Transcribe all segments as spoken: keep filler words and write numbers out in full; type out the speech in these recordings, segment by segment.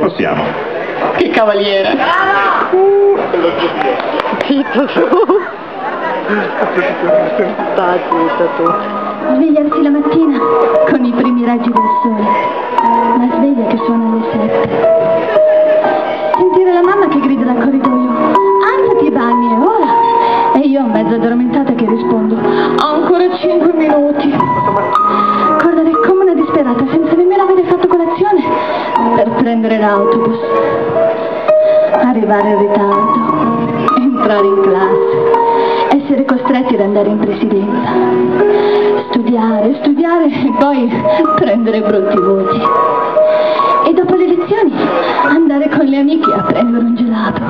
prossiamo. Che cavaliere! Uh, zitto tu! Sta zitta tu! Svegliarsi la mattina con i primi raggi del sole, la sveglia che suona alle sette. Sentire la mamma che grida dal corridoio, alzati e bagni, è ora! E io mezzo addormentata che rispondo, ho ancora cinque minuti! Correre come una disperata senza nemmeno avere fatto colazione per prendere l'autobus, arrivare in ritardo, entrare in classe, essere costretti ad andare in presidenza, studiare, studiare e poi prendere brutti voti. E dopo le lezioni andare con le amiche a prendere un gelato,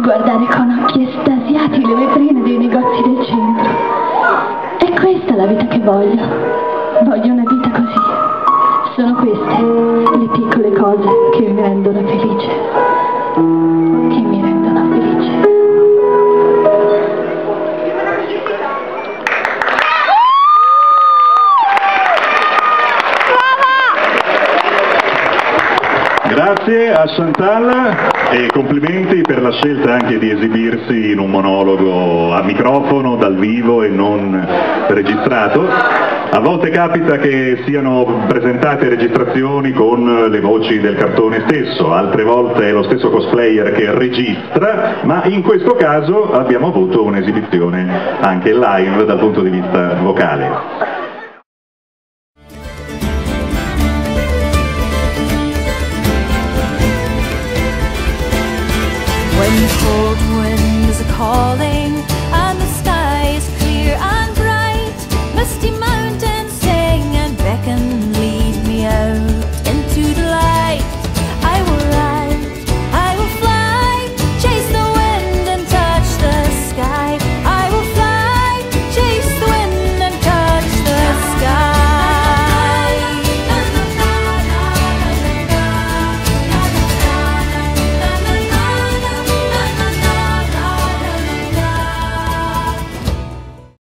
guardare con occhi estasiati le vetrine dei negozi del centro. È questa la vita che voglio. Voglio una vita così. Sono queste le piccole cose che mi rendono felice. Che mi rendono felice. Grazie a Chantalla e complimenti per la scelta anche di esibirsi in un monologo a microfono, dal vivo e non registrato. A volte capita che siano presentate registrazioni con le voci del cartone stesso, altre volte è lo stesso cosplayer che registra, ma in questo caso abbiamo avuto un'esibizione anche live dal punto di vista vocale.